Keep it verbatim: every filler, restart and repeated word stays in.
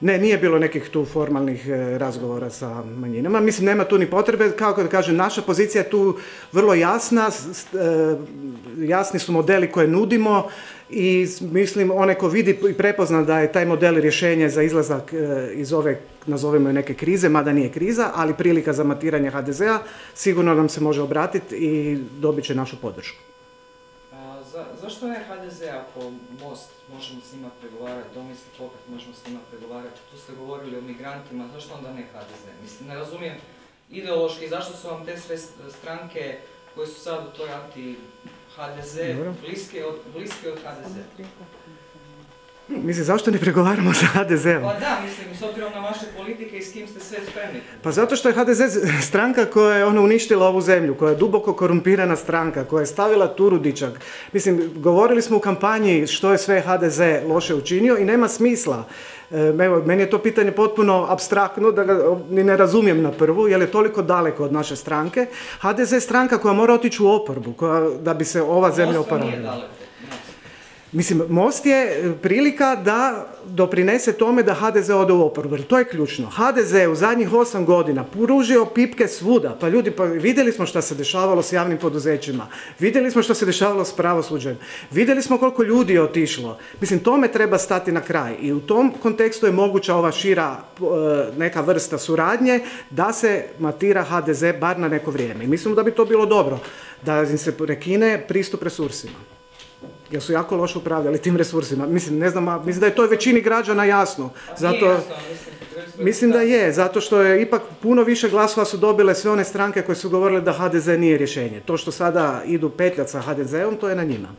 Ne, nije bilo nekih tu formalnih razgovora sa manjinama. Mislim, nema tu ni potrebe. Kao da kažem, naša pozicija je tu vrlo jasna, jasni su modeli koje nudimo i mislim, onaj ko vidi i prepozna da je taj model rješenje za izlazak iz ove, nazovemo je neke krize, mada nije kriza, ali prilika za matiranje ha de zea, sigurno nam se može obratiti i dobit će našu podršku. Zašto je ha de ze ako Most možemo s njima pregovarati, Domovinski pokret možemo s njima pregovarati, tu ste govorili o migrantima, zašto onda ne ha de ze? Mislim, ne razumijem ideološki zašto su vam te sve stranke koje su sad u toj anti-ha de ze bliske od ha de ze? Mislim, zašto ne pregovaramo sa ha de zeom? Pa da, mislim, s obzirom na vaše politike i s kim ste sve spremni. Pa zato što je ha de ze stranka koja je uništila ovu zemlju, koja je duboko korumpirana stranka, koja je stavila Turudića. Mislim, govorili smo u kampanji što je sve ha de ze loše učinio i nema smisla. Meni je to pitanje potpuno apstraktno, da ga ne razumijem na prvu, jer je toliko daleko od naše stranke. ha de ze je stranka koja mora otići u oporbu, da bi se ova zemlja oporavila. Mislim, Most je prilika da doprinese tome da ha de ze ode u oporbu, to je ključno. ha de ze je u zadnjih osam godina pružio pipke svuda, pa ljudi, pa vidjeli smo šta se dešavalo s javnim poduzećima, vidjeli smo šta se dešavalo s pravosuđem, vidjeli smo koliko ljudi je otišlo. Mislim, tome treba stati na kraj i u tom kontekstu je moguća ova šira neka vrsta suradnje da se matira ha de ze bar na neko vrijeme. I mislim da bi to bilo dobro, da im se prekine pristup resursima, jer su jako loše upravljali tim resursima. Mislim, ne znam, mislim da je to većini građana jasno. Zato, mislim da je, zato što je ipak puno više glasova su dobile sve one stranke koje su govorile da ha de ze nije rješenje. To što sada idu petljat sa ha de zeom, to je na njima.